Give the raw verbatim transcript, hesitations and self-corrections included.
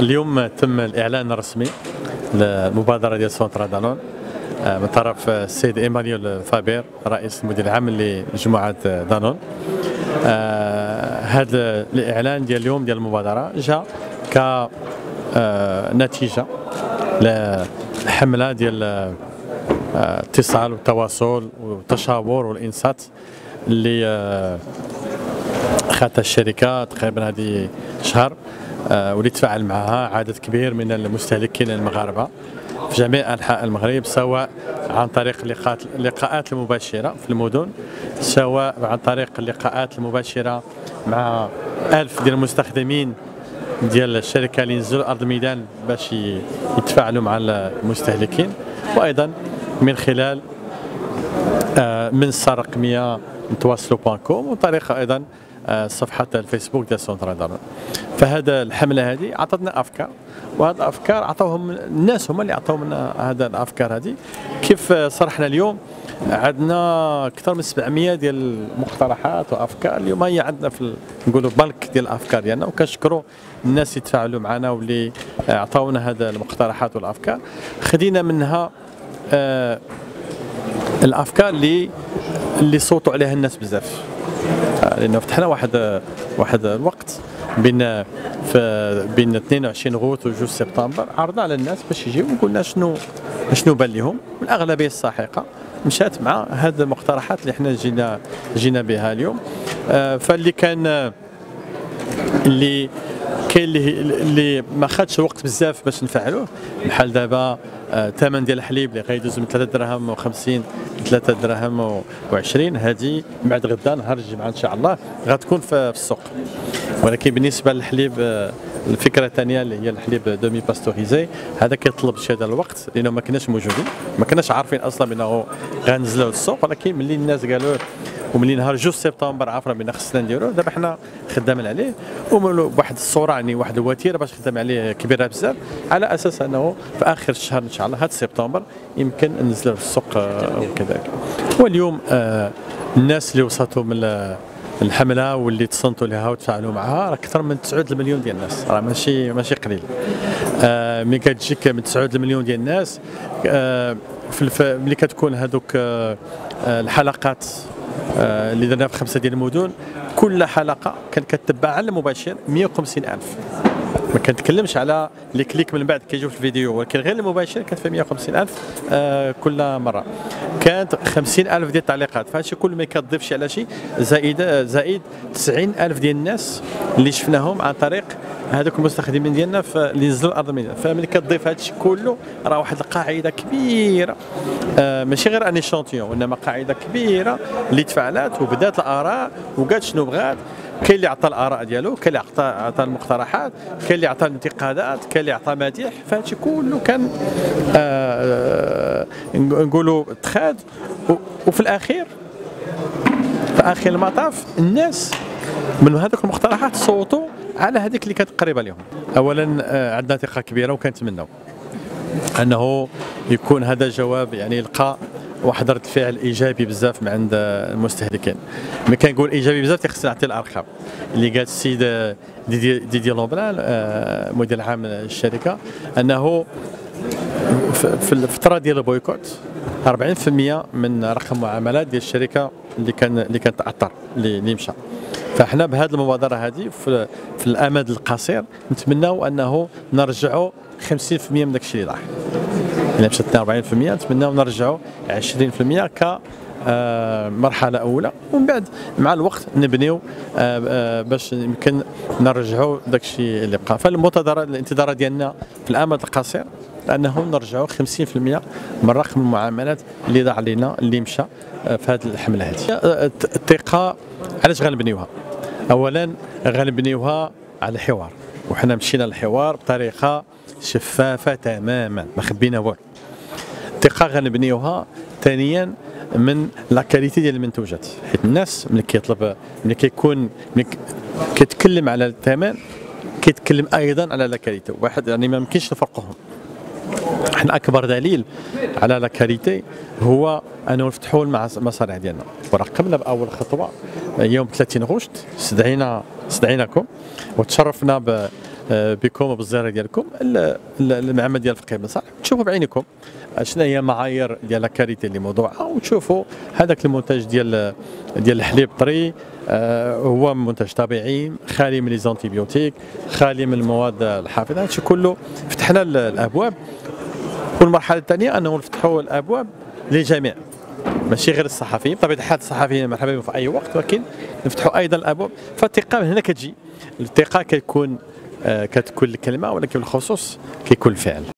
اليوم تم الإعلان الرسمي لمبادرة ديال سونتر دانون من طرف السيد إيمانيول فابير رئيس المدير العام لمجموعة دانون. هذا الإعلان ديال اليوم ديال المبادرة جاء كنتيجة لحملة ديال الاتصال والتواصل والتشاور والإنسات اللي خاتها الشركة تقريبا هذه شهر، واللي تفاعل معها عدد كبير من المستهلكين المغاربه في جميع انحاء المغرب، سواء عن طريق اللقاءات المباشره في المدن، سواء عن طريق اللقاءات المباشره مع ألف ديال المستخدمين ديال الشركه اللي نزلوا ارض الميدان باش يتفاعلوا مع المستهلكين، وايضا من خلال منصه رقميه منتواصلو دوت كوم وطريقه ايضا صفحه الفيسبوك ديال سونتر دانون. فهذا الحمله هذه عطتنا افكار، وهذه الافكار عطاوهم الناس، هما اللي عطاو لنا هذا الافكار هذه. كيف صرحنا اليوم عندنا اكثر من سبعمية ديال المقترحات وافكار، اليوم هي عندنا في نقولوا بنك ديال الافكار ديالنا يعني، وكنشكروا الناس اللي تفاعلوا معنا واللي عطاونا هذا المقترحات والافكار. خدينا منها آه الافكار اللي اللي صوتوا عليها الناس بزاف، لانه فتحنا واحد واحد الوقت بين بين اثنين وعشرين غوت و جوج سبتمبر، عرضنا على الناس باش يجيو وقلنا شنو شنو بان لهم. الاغلبيه الساحقه مشات مع هذه المقترحات اللي حنا جينا جينا بها اليوم. فاللي كان اللي كاين اللي اللي ما خدش وقت بزاف باش نفعلوه، بحال دابا الثمن ديال الحليب اللي غيدوز من ثلاثة دراهم وخمسين ل ثلاثة دراهم وعشرين، هذه بعد غدا نهار الجمعه ان شاء الله غتكون في السوق. ولكن بالنسبه للحليب الفكره الثانيه اللي هي الحليب دومي باستوريزي، هذا كيطلب شي هذا الوقت لانه ما كناش موجودين، ما كناش عارفين اصلا بانه غنزلوا للسوق. ولكن ملي الناس قالوا وملي نهار جوج سبتمبر عرفنا بان خصنا نديروه، دابا حنا خدامين عليه وبواحد الصوره يعني واحد الوتيره باش خدام عليه كبيره بزاف، على اساس انه في اخر الشهر ان شاء الله هذا سبتمبر يمكن ننزلوا في السوق وكذلك. واليوم آه الناس اللي وصلتوا من الحمله واللي تصنتوا لها وتفاعلوا معها راه اكثر من تسعود المليون ديال الناس، راه ماشي ماشي قليل. آه ملي كتجيك من تسعود المليون ديال الناس، آه ملي كتكون هذوك آه الحلقات آه اللي درنا في خمسه ديال المدن، كل حلقه كان كتبع على المباشر مية وخمسين ألف. ما كنتكلمش على لي كليك من بعد كيجيو في الفيديو، ولكن غير المباشر كانت في مية وخمسين ألف آه كل مره. كانت خمسين ألف ديال التعليقات، فهادشي كل ما كتضيف شي على شي زائد زائد تسعين ألف ديال الناس اللي شفناهم عن طريق هذوك المستخدمين ديالنا اللي نزلوا الارض الميدان. فملي كتضيف هادشي كله راه واحد القاعده كبيره، آه ماشي غير ان اشانتيون، وانما قاعده كبيره اللي تفاعلات وبدات الاراء وقالت شنو بغات. كاين اللي عطى الاراء ديالو، كاين اللي عطى المقترحات، كاين اللي عطى الانتقادات، كاين اللي عطى مديح. فهادشي كله كان آه نقولوا تخاد، وفي الاخير في اخر المطاف الناس من هذوك المقترحات صوتوا على هذيك اللي كانت قريبه لهم. اولا آه عندنا ثقه كبيره، وكنتمناو انه يكون هذا جواب يعني يلقى واحد رد فعل ايجابي بزاف من عند المستهلكين. ملي كنقول ايجابي بزاف تيخصني نعطي الارقام اللي قالت السيد دي دي, دي لوبلان آه مدير عام الشركه، انه في الفتره ديال البويكوت أربعين بالمية من رقم معاملات ديال الشركه اللي كان اللي كان تاثر اللي مشى. فاحنا بهذه المبادره هذه في, في الامد القصير نتمناو انه نرجعوا خمسين بالمية من داك الشيء اللي راح، الا مشات أربعين بالمية نتمناو نرجعوا عشرين بالمية ك مرحله اولى، ومن بعد مع الوقت نبنيو باش يمكن نرجعوا داك الشيء اللي بقى. فالمبادره الانتظار ديالنا في الامد القصير انهم نرجعوا خمسين بالمية من رقم المعاملات اللي ضاع لينا اللي مشى في هذه الحمله هذه. الثقه علاش غنبنيوها؟ اولا غنبنيوها على الحوار، وحنا مشينا للحوار بطريقه شفافه تماما، ما خبينا والو. الثقه غنبنيوها ثانيا من لا كاليتي ديال المنتوجات، حيت الناس ملي كيطلب ملي كيكون ملي كيتكلم على الثمن كيتكلم ايضا على لا كاليتي، واحد يعني ما يمكنش نفرقوهم. احنا اكبر دليل على لا كاليتي هو انه نفتحوا المصانع ديالنا، ورقمنا باول خطوه يوم ثلاثين غشت، استدعينا استدعيناكم وتشرفنا بكم وبالزهره ديالكم المعمل ديال الفقيه بن صالح، تشوفوا بعينكم شنو هي المعايير ديال الكاريتي اللي موضوعها، وتشوفوا هذاك المنتج ديال ديال الحليب طري هو منتج طبيعي خالي من لي زانتيبيوتيك، خالي من المواد الحافظه. هادشي كله فتحنا الابواب، والمرحله الثانيه انه نفتحوا الابواب للجميع، ماشي غير الصحفيين، بطبيعه الحال الصحفيين مرحبا بهم في اي وقت، ولكن نفتحوا ايضا الابواب. فالثقه من هنا كتجي، الثقه كتكون كتكون الكلمه، ولكن بالخصوص كيكون الفعل.